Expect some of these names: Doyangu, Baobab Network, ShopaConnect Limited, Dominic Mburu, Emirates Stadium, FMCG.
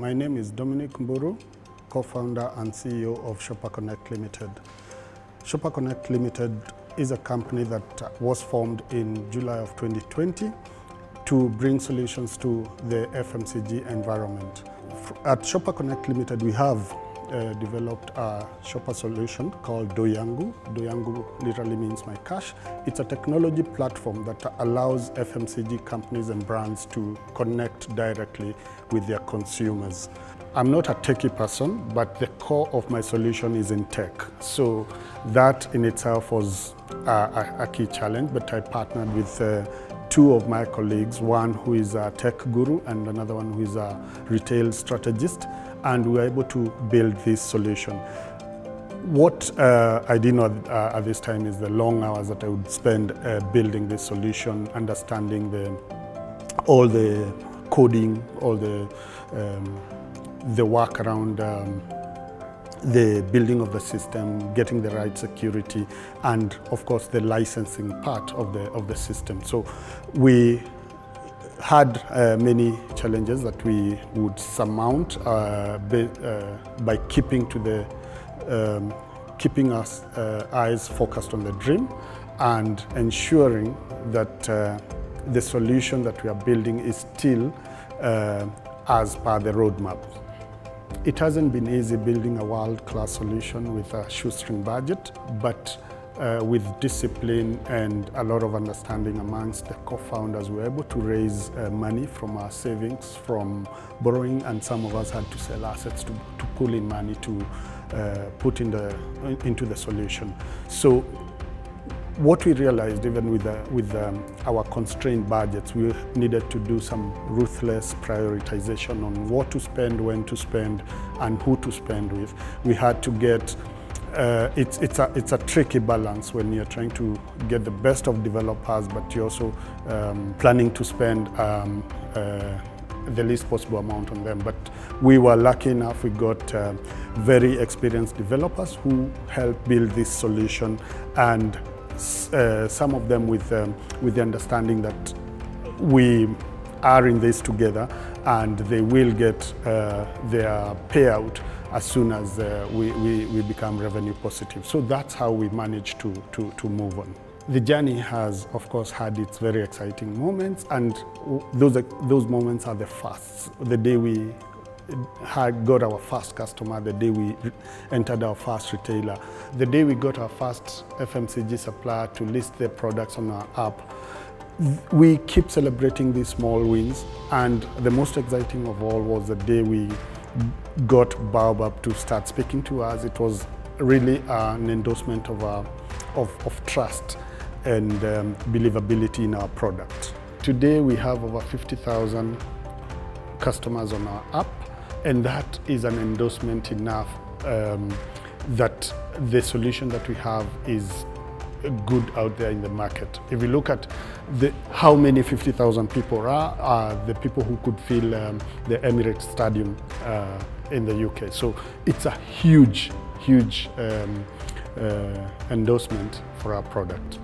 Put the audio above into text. My name is Dominic Mburu, co-founder and CEO of ShopaConnect Limited. ShopaConnect Limited is a company that was formed in July of 2020 to bring solutions to the FMCG environment. At ShopaConnect Limited, we have developed a shopper solution called Doyangu. Doyangu literally means my cash. It's a technology platform that allows FMCG companies and brands to connect directly with their consumers. I'm not a techie person, but the core of my solution is in tech. So that in itself was a key challenge, but I partnered with two of my colleagues, one who is a tech guru and another one who is a retail strategist, and we were able to build this solution. What I did not at this time is the long hours that I would spend building this solution, understanding all the coding, all the work around the building of the system, getting the right security, and of course the licensing part of the system. So we had many challenges that we would surmount by keeping to the keeping our eyes focused on the dream and ensuring that the solution that we are building is still as per the roadmap. It hasn't been easy building a world-class solution with a shoestring budget, but with discipline and a lot of understanding amongst the co-founders, we were able to raise money from our savings, from borrowing, and some of us had to sell assets to pull in money to put into the solution. So what we realized, even with our constrained budgets, we needed to do some ruthless prioritization on what to spend, when to spend, and who to spend with. We had to get it's a tricky balance when you're trying to get the best of developers, but you're also planning to spend the least possible amount on them. But we were lucky enough, we got very experienced developers who helped build this solution, and some of them with the understanding that we are in this together and they will get their payout as soon as we become revenue positive. So that's how we managed to move on. The journey has, of course, had its very exciting moments, and those moments are the firsts. The day we got our first customer, the day we entered our first retailer, the day we got our first FMCG supplier to list their products on our app. We keep celebrating these small wins, and the most exciting of all was the day we got Baobab to start speaking to us. It was really an endorsement of trust and believability in our product. Today we have over 50,000 customers on our app, and that is an endorsement enough that the solution that we have is good out there in the market. If you look at how many 50,000 people are the people who could fill the Emirates Stadium in the UK. So it's a huge, huge endorsement for our product.